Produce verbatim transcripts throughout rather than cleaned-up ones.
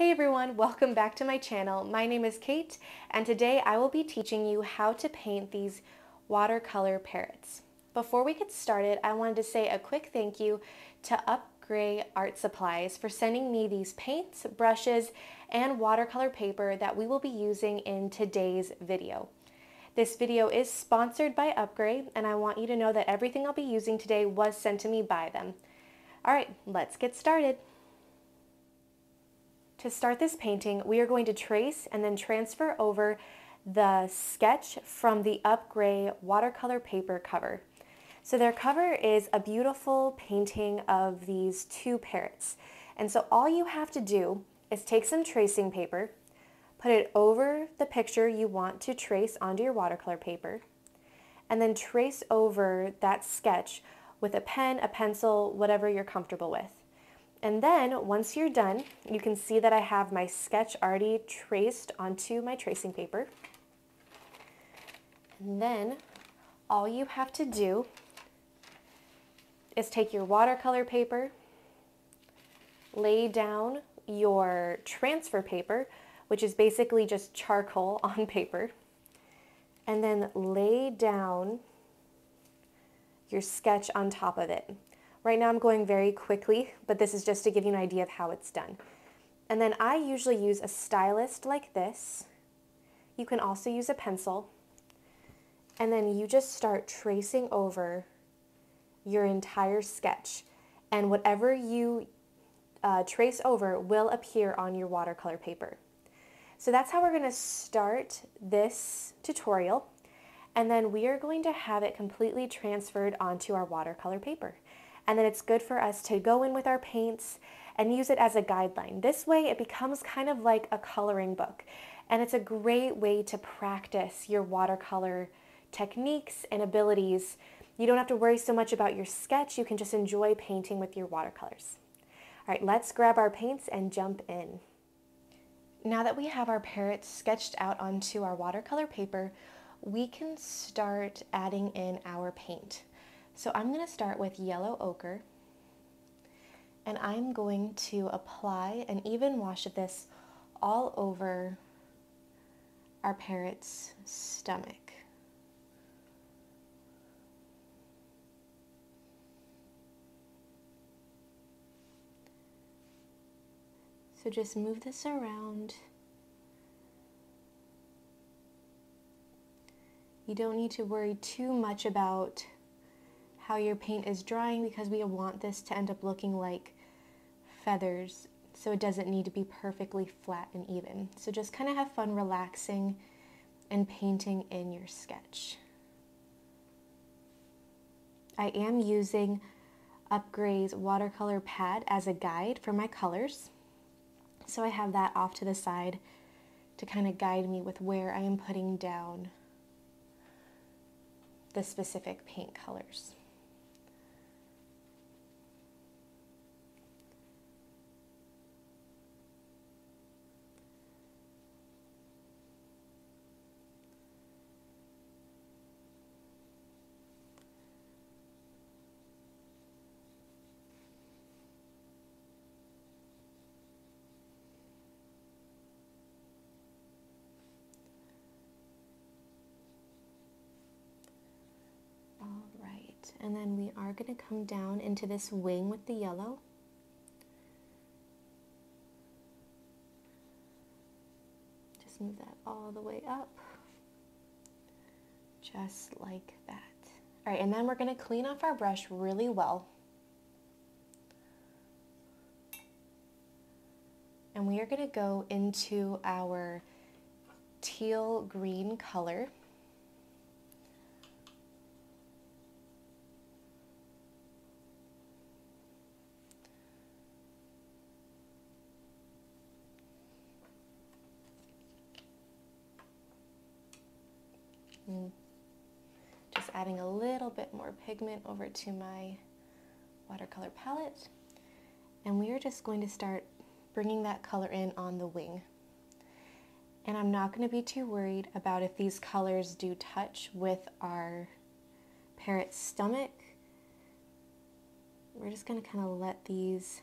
Hey everyone, welcome back to my channel. My name is Kate, and today I will be teaching you how to paint these watercolor parrots. Before we get started, I wanted to say a quick thank you to Upgrey Art Supplies for sending me these paints, brushes, and watercolor paper that we will be using in today's video. This video is sponsored by Upgrey, and I want you to know that everything I'll be using today was sent to me by them. All right, let's get started. To start this painting, we are going to trace and then transfer over the sketch from the Upgrey watercolor paper cover. So their cover is a beautiful painting of these two parrots. And so all you have to do is take some tracing paper, put it over the picture you want to trace onto your watercolor paper, and then trace over that sketch with a pen, a pencil, whatever you're comfortable with. And then once you're done, you can see that I have my sketch already traced onto my tracing paper. And then all you have to do is take your watercolor paper, lay down your transfer paper, which is basically just charcoal on paper, and then lay down your sketch on top of it. Right now I'm going very quickly, but this is just to give you an idea of how it's done. And then I usually use a stylus like this. You can also use a pencil. And then you just start tracing over your entire sketch. And whatever you uh, trace over will appear on your watercolor paper. So that's how we're going to start this tutorial. And then we are going to have it completely transferred onto our watercolor paper. And then it's good for us to go in with our paints and use it as a guideline. This way it becomes kind of like a coloring book, and it's a great way to practice your watercolor techniques and abilities. You don't have to worry so much about your sketch, you can just enjoy painting with your watercolors. All right, let's grab our paints and jump in. Now that we have our parrots sketched out onto our watercolor paper, we can start adding in our paint. So I'm going to start with yellow ochre, and I'm going to apply an even wash of this all over our parrot's stomach. So just move this around. You don't need to worry too much about how your paint is drying, because we want this to end up looking like feathers, so it doesn't need to be perfectly flat and even. So just kind of have fun relaxing and painting in your sketch. I am using Upgrey's watercolor pad as a guide for my colors, so I have that off to the side to kind of guide me with where I am putting down the specific paint colors. And then we are going to come down into this wing with the yellow. Just move that all the way up, just like that. All right, and then we're going to clean off our brush really well. And we are going to go into our teal green color. Just adding a little bit more pigment over to my watercolor palette, and we are just going to start bringing that color in on the wing. And I'm not going to be too worried about if these colors do touch with our parrot's stomach. We're just going to kind of let these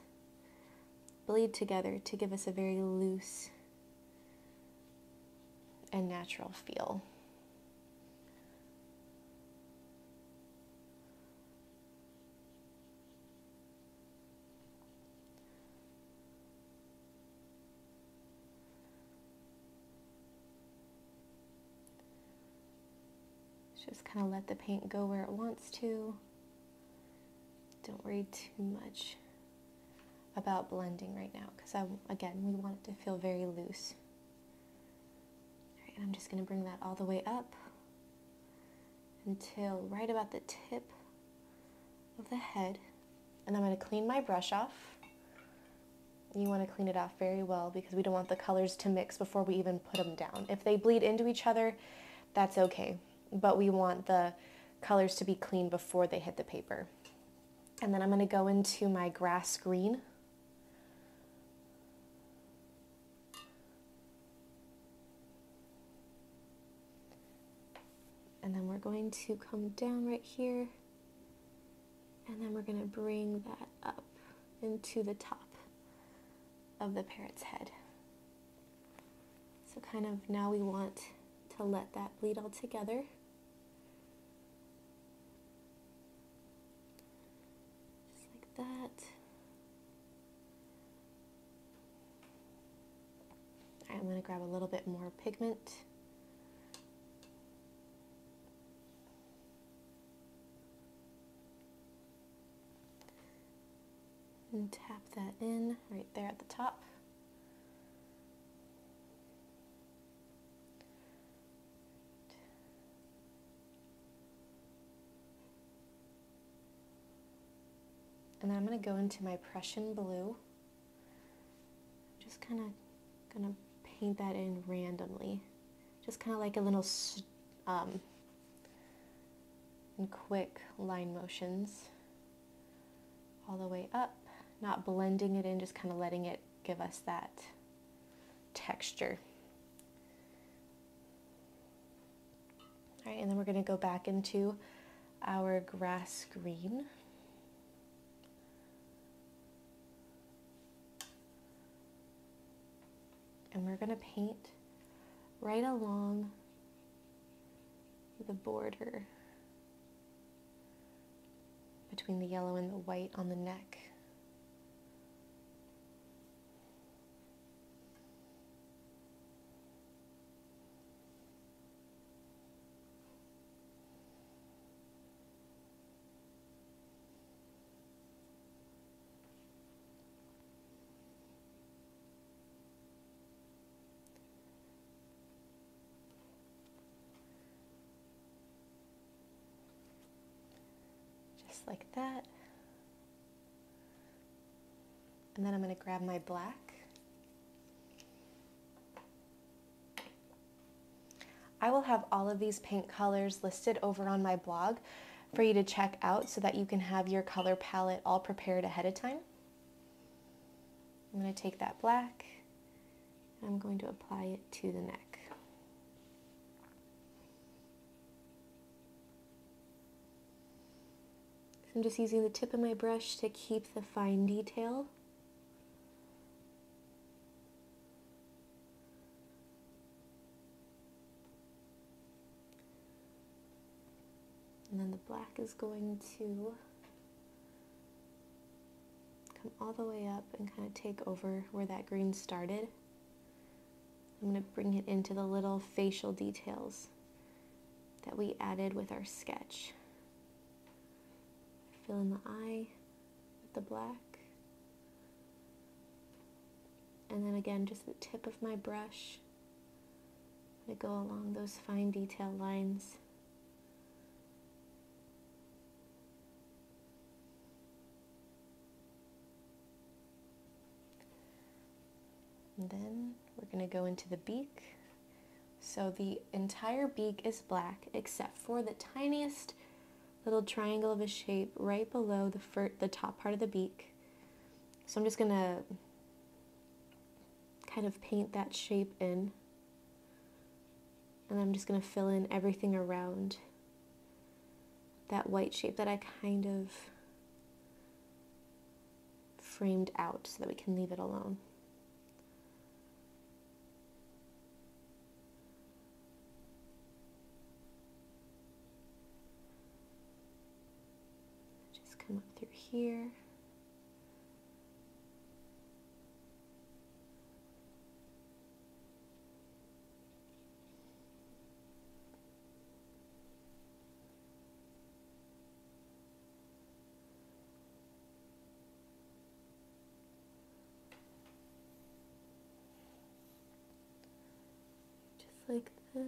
bleed together to give us a very loose and natural feel. Just kind of let the paint go where it wants to. Don't worry too much about blending right now because, I, again, we want it to feel very loose. All right, and I'm just going to bring that all the way up until right about the tip of the head. And I'm going to clean my brush off. You want to clean it off very well because we don't want the colors to mix before we even put them down. If they bleed into each other, that's okay. But we want the colors to be clean before they hit the paper. And then I'm going to go into my grass green. And then we're going to come down right here. And then we're going to bring that up into the top of the parrot's head. So kind of now we want to let that bleed all together. that. I'm going to grab a little bit more pigment. And tap that in right there at the top. And then I'm going to go into my Prussian blue. I'm just kind of going to paint that in randomly. Just kind of like a little um, and quick line motions all the way up. Not blending it in, just kind of letting it give us that texture. All right, and then we're going to go back into our grass green. And we're going to paint right along the border between the yellow and the white on the neck. Like that. And then I'm going to grab my black. I will have all of these paint colors listed over on my blog for you to check out so that you can have your color palette all prepared ahead of time. I'm going to take that black and I'm going to apply it to the neck. I'm just using the tip of my brush to keep the fine detail. And then the black is going to come all the way up and kind of take over where that green started. I'm going to bring it into the little facial details that we added with our sketch. Fill in the eye with the black. And then again, just the tip of my brush. I'm going to go along those fine detail lines. And then we're going to go into the beak. So the entire beak is black except for the tiniest little triangle of a shape right below the, fir the top part of the beak. So I'm just going to kind of paint that shape in. And I'm just going to fill in everything around that white shape that I kind of framed out so that we can leave it alone. Just come up through here. Like this.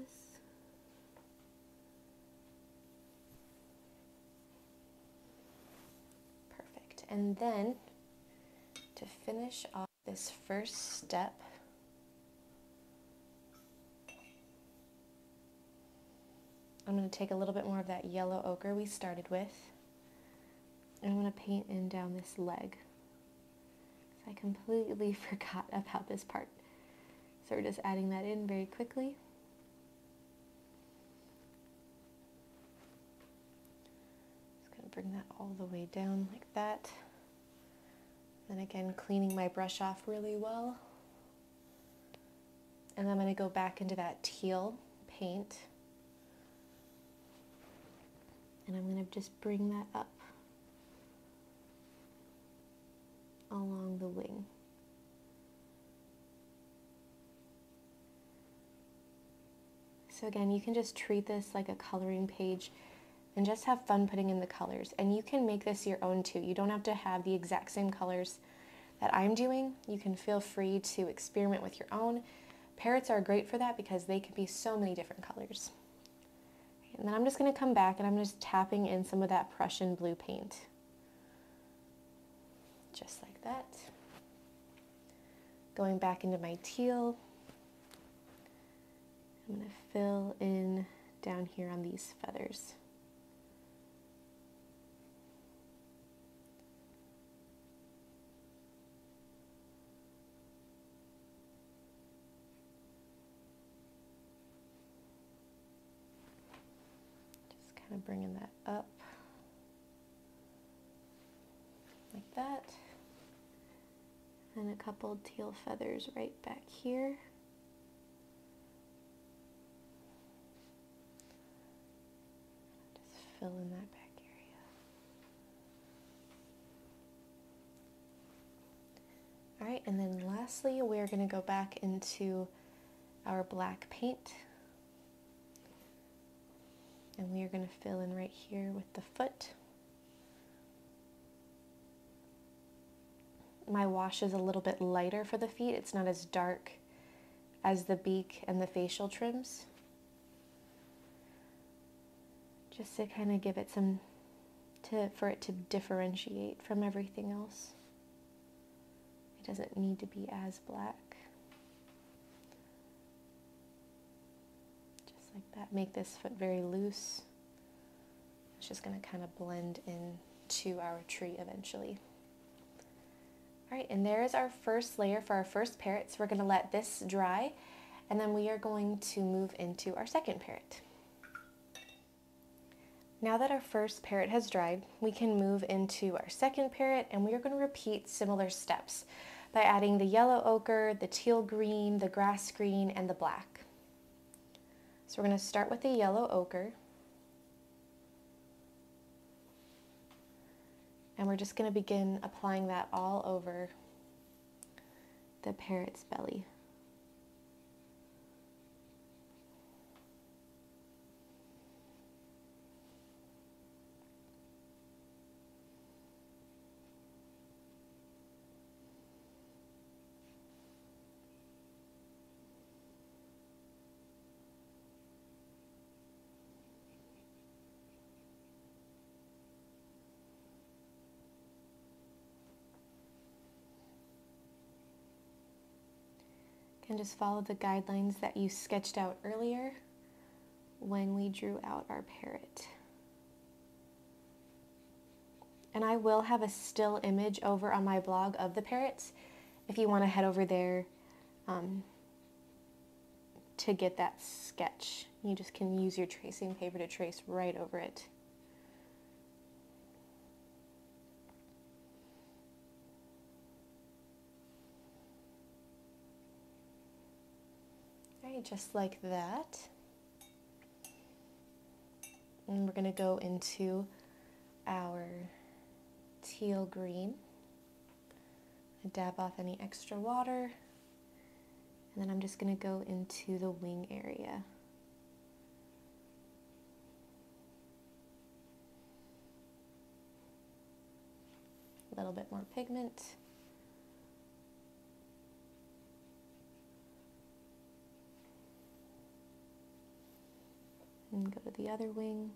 Perfect. And then to finish off this first step, I'm going to take a little bit more of that yellow ochre we started with, and I'm going to paint in down this leg. So I completely forgot about this part. So we're just adding that in very quickly. Bring that all the way down like that. Then again, cleaning my brush off really well. And I'm going to go back into that teal paint. And I'm going to just bring that up along the wing. So again, you can just treat this like a coloring page and just have fun putting in the colors. And you can make this your own too. You don't have to have the exact same colors that I'm doing. You can feel free to experiment with your own. Parrots are great for that because they can be so many different colors. And then I'm just going to come back and I'm just tapping in some of that Prussian blue paint. Just like that. Going back into my teal. I'm going to fill in down here on these feathers. I'm bringing that up like that, and a couple teal feathers right back here. Just fill in that back area. All right, and then lastly, we're going to go back into our black paint. And we are going to fill in right here with the foot. My wash is a little bit lighter for the feet. It's not as dark as the beak and the facial trims. Just to kind of give it some, to, for it to differentiate from everything else. It doesn't need to be as black. Like that, make this foot very loose. It's just going to kind of blend into our tree eventually. All right, and there is our first layer for our first parrot. So we're going to let this dry, and then we are going to move into our second parrot. Now that our first parrot has dried, we can move into our second parrot, and we are going to repeat similar steps by adding the yellow ochre, the teal green, the grass green, and the black. So we're going to start with the yellow ochre, and we're just going to begin applying that all over the parrot's belly. And just follow the guidelines that you sketched out earlier when we drew out our parrot. And I will have a still image over on my blog of the parrots if you want to head over there um, to get that sketch. You just can use your tracing paper to trace right over it. Okay, just like that. And we're going to go into our teal green. Dab off any extra water. And then I'm just going to go into the wing area. A little bit more pigment. And go to the other wing.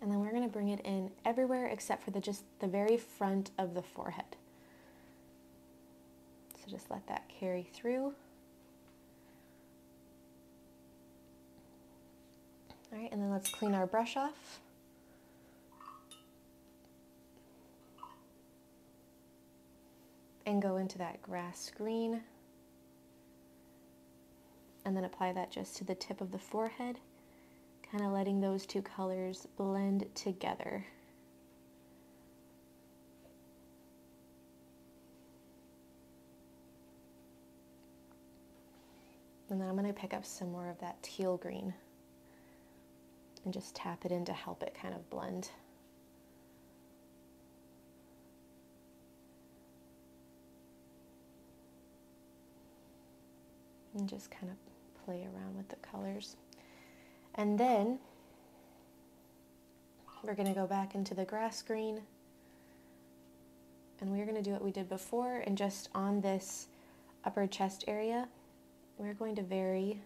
And then we're going to bring it in everywhere except for the just the very front of the forehead. So just let that carry through. All right, and then let's clean our brush off. And go into that grass green. And then apply that just to the tip of the forehead. Kind of letting those two colors blend together. And then I'm going to pick up some more of that teal green and just tap it in to help it kind of blend. And just kind of play around with the colors. And then we're going to go back into the grass green, and we're going to do what we did before, and just on this upper chest area, we're going to very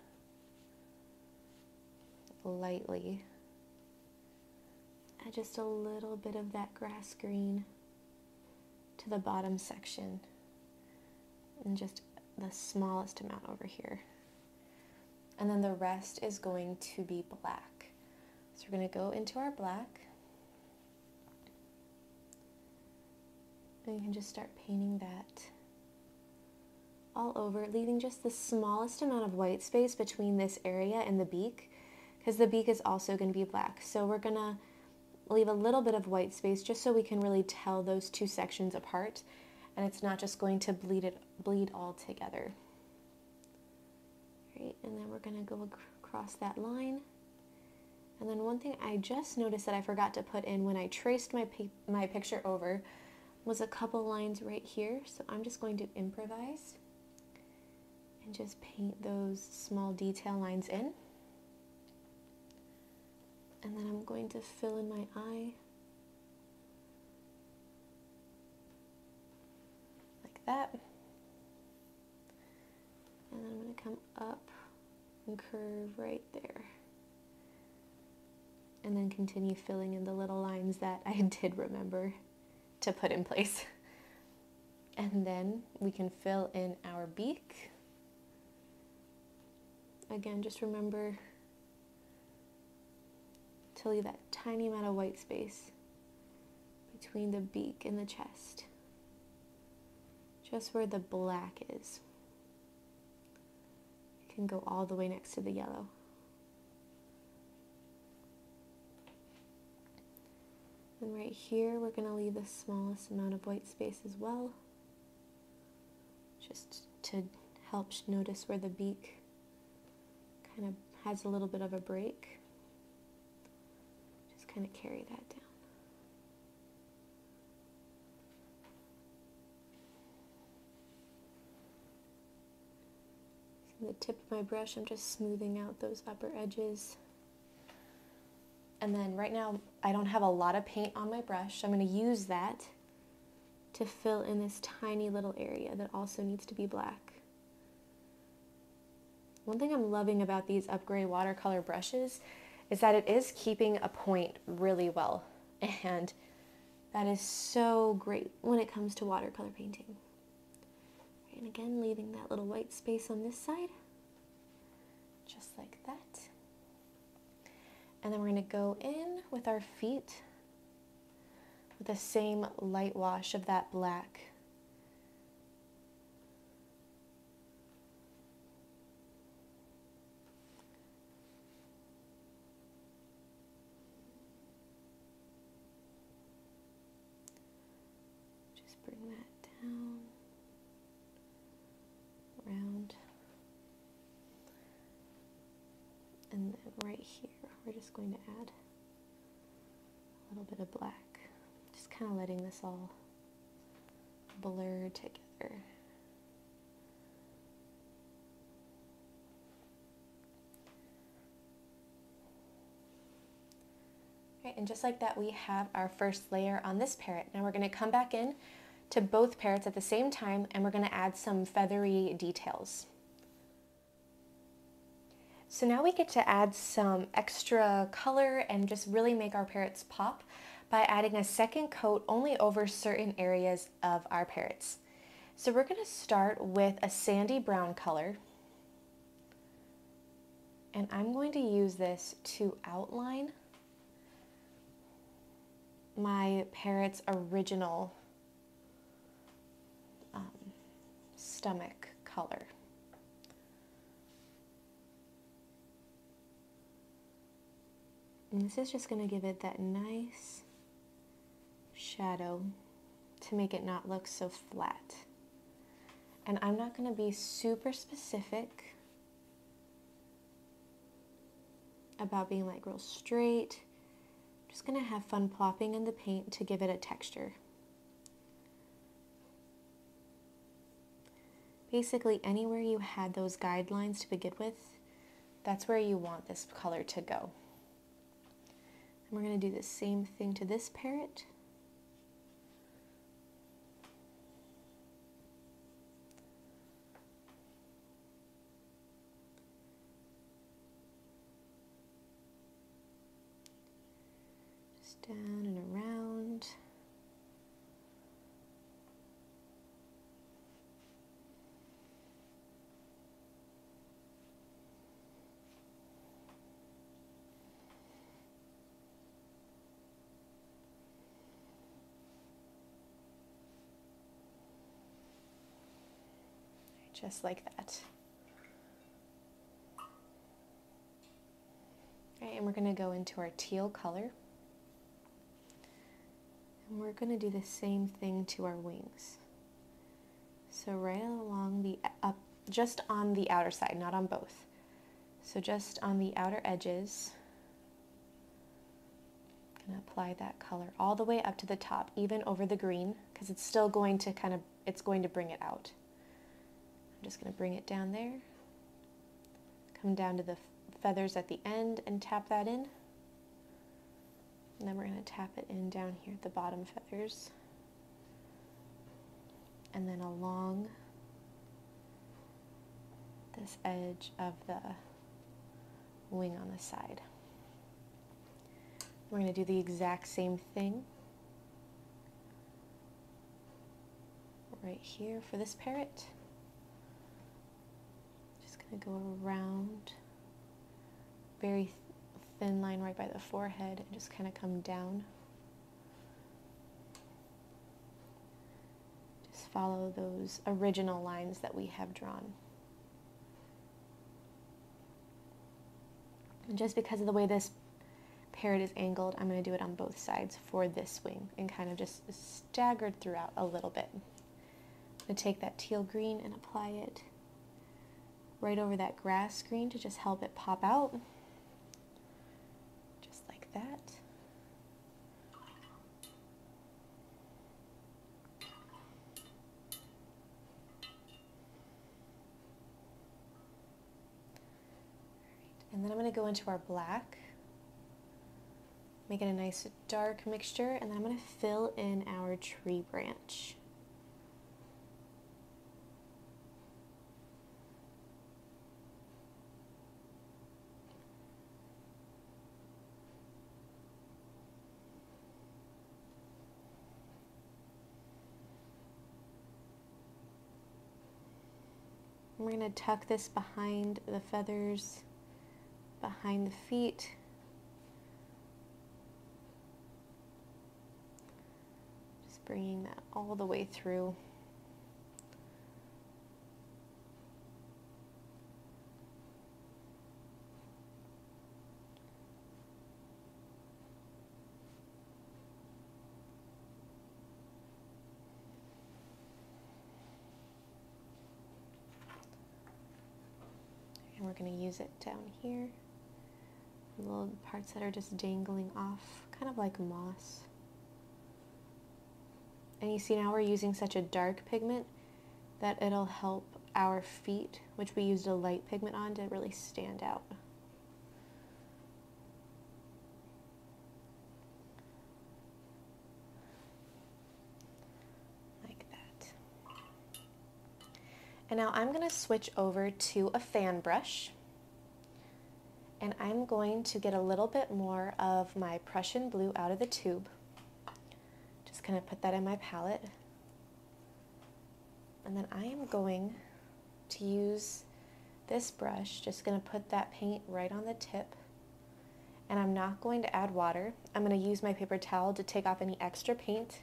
lightly add just a little bit of that grass green to the bottom section, and just the smallest amount over here. And then the rest is going to be black. So we're going to go into our black. And you can just start painting that all over, leaving just the smallest amount of white space between this area and the beak, because the beak is also going to be black. So we're going to leave a little bit of white space just so we can really tell those two sections apart, and it's not just going to bleed it, bleed all together. And then we're going to go across that line. And then one thing I just noticed that I forgot to put in when I traced my, my picture over was a couple lines right here. So I'm just going to improvise and just paint those small detail lines in. And then I'm going to fill in my eye like that. And then I'm going to come up and curve right there. And then continue filling in the little lines that I did remember to put in place. And then we can fill in our beak. Again, just remember to leave that tiny amount of white space between the beak and the chest. Just where the black is. Can go all the way next to the yellow. And right here, we're going to leave the smallest amount of white space as well, just to help notice where the beak kind of has a little bit of a break. Just kind of carry that down. The tip of my brush, I'm just smoothing out those upper edges. And then right now I don't have a lot of paint on my brush, so I'm going to use that to fill in this tiny little area that also needs to be black. One thing I'm loving about these Upgrey watercolor brushes is that it is keeping a point really well, and that is so great when it comes to watercolor painting. And again, leaving that little white space on this side, just like that. And then we're going to go in with our feet. with the same light wash of that black. Just going to add a little bit of black, just kind of letting this all blur together. Right, and just like that, we have our first layer on this parrot. Now we're going to come back in to both parrots at the same time, and we're going to add some feathery details. So now we get to add some extra color and just really make our parrots pop by adding a second coat only over certain areas of our parrots. So we're going to start with a sandy brown color, and I'm going to use this to outline my parrot's original um, stomach color. And this is just going to give it that nice shadow to make it not look so flat. And I'm not going to be super specific about being like real straight. I'm just going to have fun plopping in the paint to give it a texture. Basically, anywhere you had those guidelines to begin with, that's where you want this color to go. We're going to do the same thing to this parrot. Just down and around. Just like that. All right, and we're going to go into our teal color. And we're going to do the same thing to our wings. So right along the, up, just on the outer side, not on both. So just on the outer edges, I'm going to apply that color all the way up to the top, even over the green, because it's still going to kind of, it's going to bring it out. I'm just going to bring it down there, come down to the feathers at the end and tap that in, and then we're going to tap it in down here at the bottom feathers, and then along this edge of the wing on the side. We're going to do the exact same thing right here for this parrot. I go around, very th thin line right by the forehead, and just kind of come down. Just follow those original lines that we have drawn. And just because of the way this parrot is angled, I'm going to do it on both sides for this wing, and kind of just staggered throughout a little bit. I'm going to take that teal green and apply it right over that grass green to just help it pop out, just like that. And then I'm going to go into our black, make it a nice dark mixture, and then I'm going to fill in our tree branch. We're going to tuck this behind the feathers, behind the feet, bringing that all the way through. And we're going to use it down here. Little parts that are just dangling off, kind of like moss. And you see now we're using such a dark pigment that it'll help our feet, which we used a light pigment on, to really stand out. Like that. And now I'm going to switch over to a fan brush. And I'm going to get a little bit more of my Prussian blue out of the tube. Just gonna put that in my palette. And then I am going to use this brush, just gonna put that paint right on the tip. And I'm not going to add water. I'm gonna use my paper towel to take off any extra paint.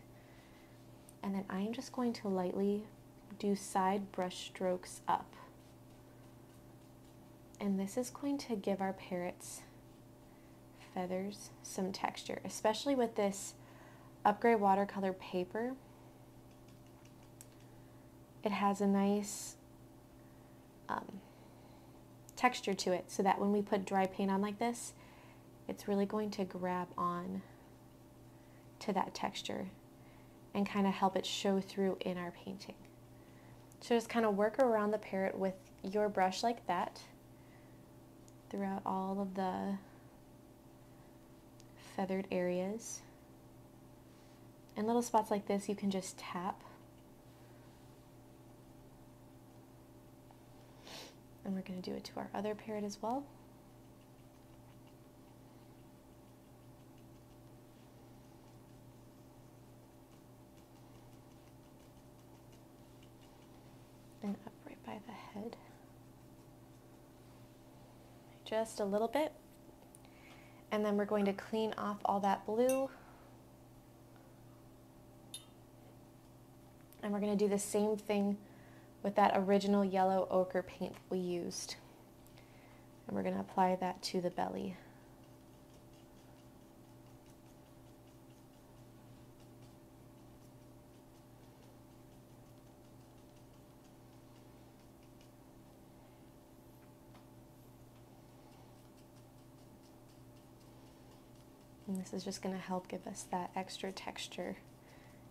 And then I'm just going to lightly do side brush strokes up. And this is going to give our parrot's feathers some texture, especially with this Upgrey watercolor paper. It has a nice um, texture to it, so that when we put dry paint on like this, it's really going to grab on to that texture and kind of help it show through in our painting. So just kind of work around the parrot with your brush like that, throughout all of the feathered areas. In little spots like this, you can just tap. And we're going to do it to our other parrot as well. And up right by the head. Just a little bit, and then we're going to clean off all that blue, and we're going to do the same thing with that original yellow ochre paint we used, and we're going to apply that to the belly. And this is just going to help give us that extra texture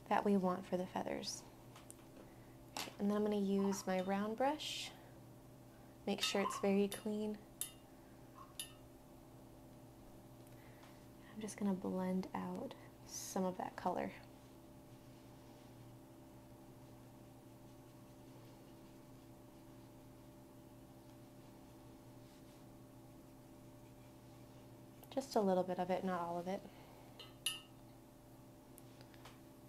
that we want for the feathers. And then I'm going to use my round brush, make sure it's very clean. I'm just going to blend out some of that color. Just a little bit of it, not all of it.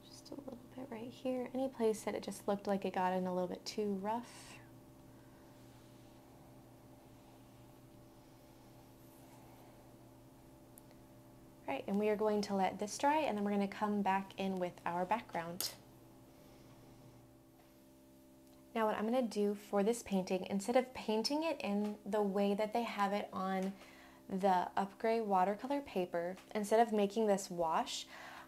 Just a little bit right here. Any place that it just looked like it got in a little bit too rough. All right, and we are going to let this dry, and then we're going to come back in with our background. Now what I'm going to do for this painting, instead of painting it in the way that they have it on the Upgrey watercolor paper, instead of making this wash,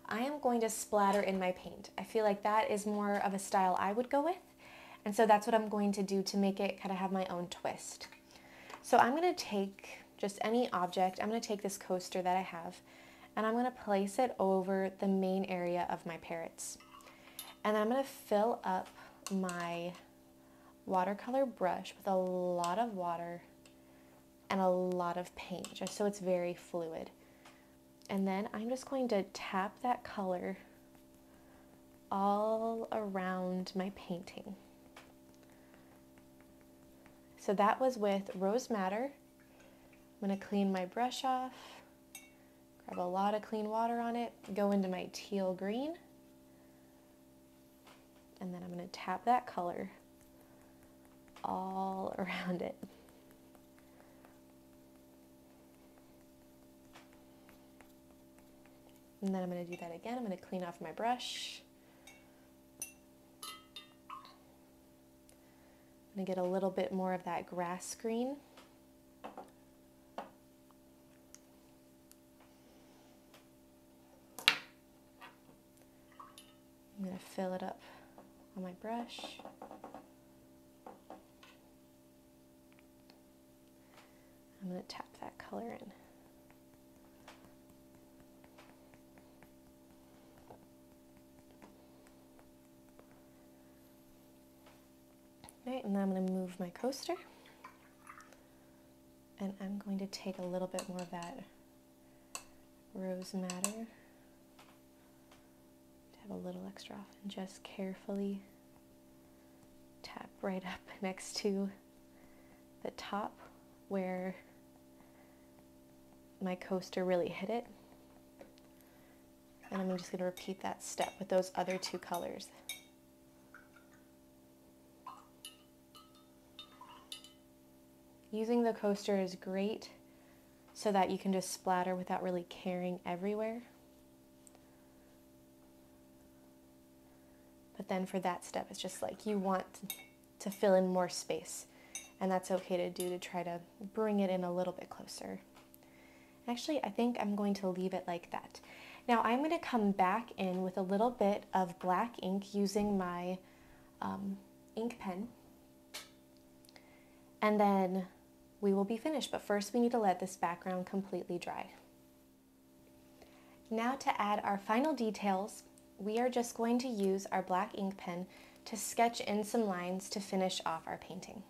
I am going to splatter in my paint. I feel like that is more of a style I would go with, and so that's what I'm going to do to make it kind of have my own twist. So I'm going to take just any object, I'm going to take this coaster that I have, and I'm going to place it over the main area of my parrots. And then I'm going to fill up my watercolor brush with a lot of water and a lot of paint, just so it's very fluid. And then I'm just going to tap that color all around my painting. So that was with Rose Madder. I'm gonna clean my brush off, grab a lot of clean water on it, go into my teal green, and then I'm gonna tap that color all around it. And then I'm going to do that again. I'm going to clean off my brush, I'm going to get a little bit more of that grass green. I'm going to fill it up on my brush. I'm going to tap that color in. Alright, and then I'm going to move my coaster, and I'm going to take a little bit more of that rose madder, have a little extra off, and just carefully tap right up next to the top where my coaster really hit it, and I'm just going to repeat that step with those other two colors. Using the coaster is great so that you can just splatter without really caring everywhere. But then for that step, it's just like you want to fill in more space, and that's okay to do, to try to bring it in a little bit closer. Actually, I think I'm going to leave it like that. Now I'm going to come back in with a little bit of black ink using my um, ink pen, and then we will be finished, but first we need to let this background completely dry. Now to add our final details, we are just going to use our black ink pen to sketch in some lines to finish off our painting.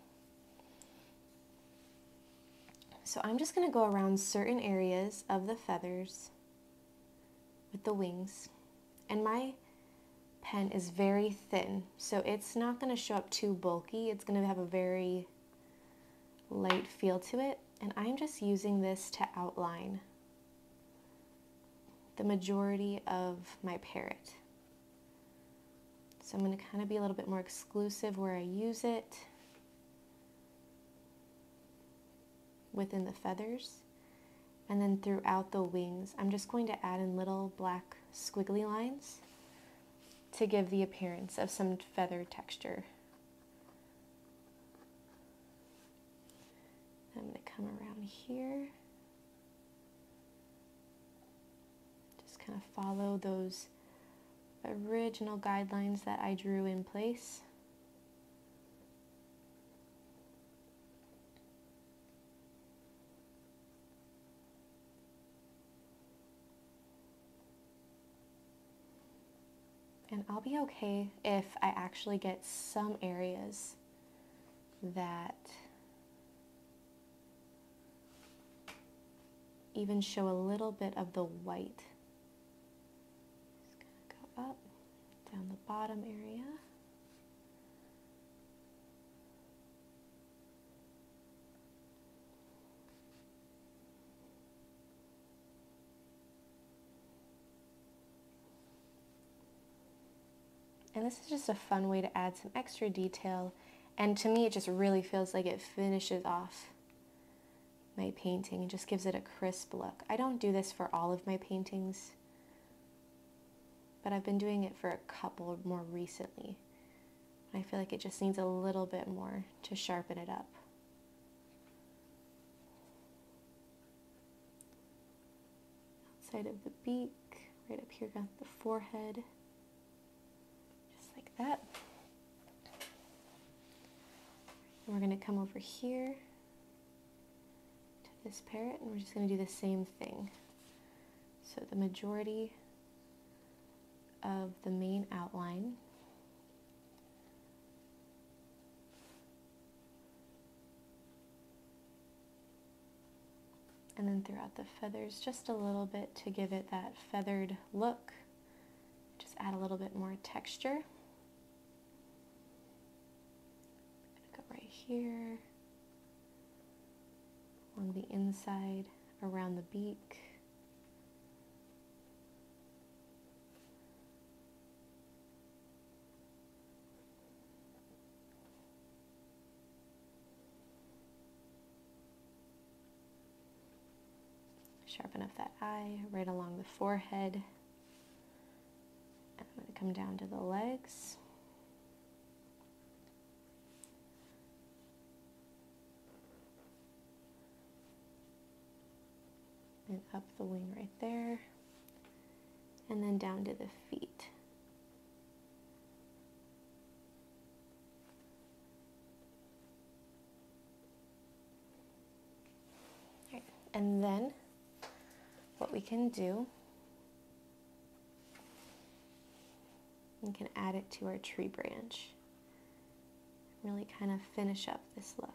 So I'm just going to go around certain areas of the feathers with the wings, and my pen is very thin, so it's not going to show up too bulky. It's going to have a very light feel to it, and I'm just using this to outline the majority of my parrot. So I'm going to kind of be a little bit more exclusive where I use it within the feathers, and then throughout the wings I'm just going to add in little black squiggly lines to give the appearance of some feather texture. I'm going to come around here, just kind of follow those original guidelines that I drew in place. And I'll be okay if I actually get some areas that even show a little bit of the white. Just gonna go up, down the bottom area. And this is just a fun way to add some extra detail, and to me it just really feels like it finishes off my painting and just gives it a crisp look. I don't do this for all of my paintings, but I've been doing it for a couple more recently. I feel like it just needs a little bit more to sharpen it up. Outside of the beak, right up here, got the forehead, just like that. And we're going to come over here, this parrot, and we're just going to do the same thing. So the majority of the main outline, and then throughout the feathers just a little bit to give it that feathered look. Just add a little bit more texture. I'm going to go right here, along the inside, around the beak. Sharpen up that eye, right along the forehead. And I'm going to come down to the legs. and up the wing right there, and then down to the feet. Right. And then what we can do, we can add it to our tree branch. Really kind of finish up this look.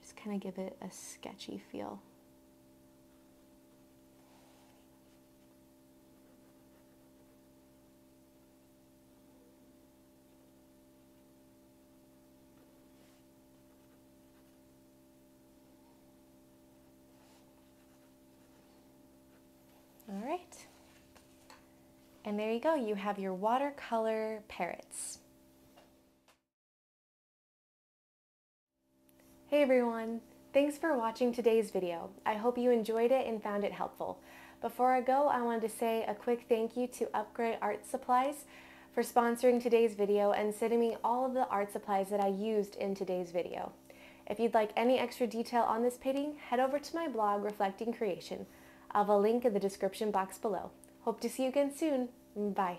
Just kind of give it a sketchy feel. And there you go, you have your watercolor parrots. Hey everyone, thanks for watching today's video. I hope you enjoyed it and found it helpful. Before I go, I wanted to say a quick thank you to Upgrey Art Supplies for sponsoring today's video and sending me all of the art supplies that I used in today's video. If you'd like any extra detail on this painting, head over to my blog, Reflecting Creation. I'll have a link in the description box below. Hope to see you again soon. Bye.